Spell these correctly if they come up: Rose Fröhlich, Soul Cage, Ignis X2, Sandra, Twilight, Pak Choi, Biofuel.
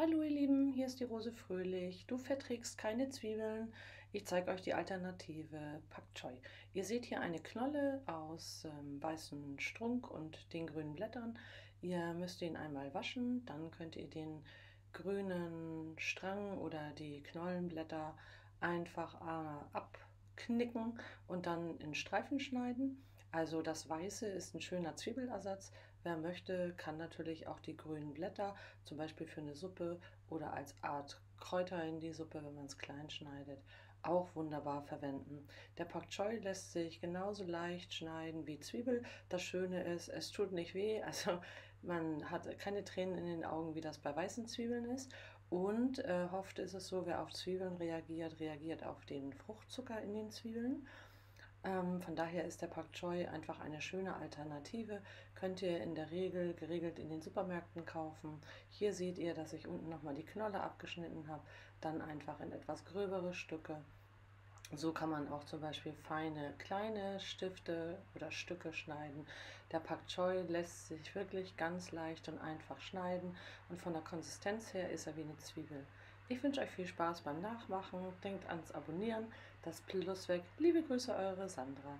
Hallo ihr Lieben, hier ist die Rose Fröhlich. Du verträgst keine Zwiebeln. Ich zeige euch die Alternative Pak Choi. Ihr seht hier eine Knolle aus weißem Strunk und den grünen Blättern. Ihr müsst ihn einmal waschen, dann könnt ihr den grünen Strang oder die Knollenblätter einfach abknicken und dann in Streifen schneiden. Also das Weiße ist ein schöner Zwiebelersatz. Wer möchte, kann natürlich auch die grünen Blätter, zum Beispiel für eine Suppe oder als Art Kräuter in die Suppe, wenn man es klein schneidet, auch wunderbar verwenden. Der Pak Choi lässt sich genauso leicht schneiden wie Zwiebel. Das Schöne ist, es tut nicht weh, also man hat keine Tränen in den Augen, wie das bei weißen Zwiebeln ist. Und oft ist es so, wer auf Zwiebeln reagiert, reagiert auf den Fruchtzucker in den Zwiebeln. Von daher ist der Pak Choi einfach eine schöne Alternative. Könnt ihr in der Regel geregelt in den Supermärkten kaufen. Hier seht ihr, dass ich unten nochmal die Knolle abgeschnitten habe, dann einfach in etwas gröbere Stücke. So kann man auch zum Beispiel feine kleine Stifte oder Stücke schneiden. Der Pak Choi lässt sich wirklich ganz leicht und einfach schneiden und von der Konsistenz her ist er wie eine Zwiebel. Ich wünsche euch viel Spaß beim Nachmachen. Denkt ans Abonnieren, das Plus weg. Liebe Grüße, eure Sandra.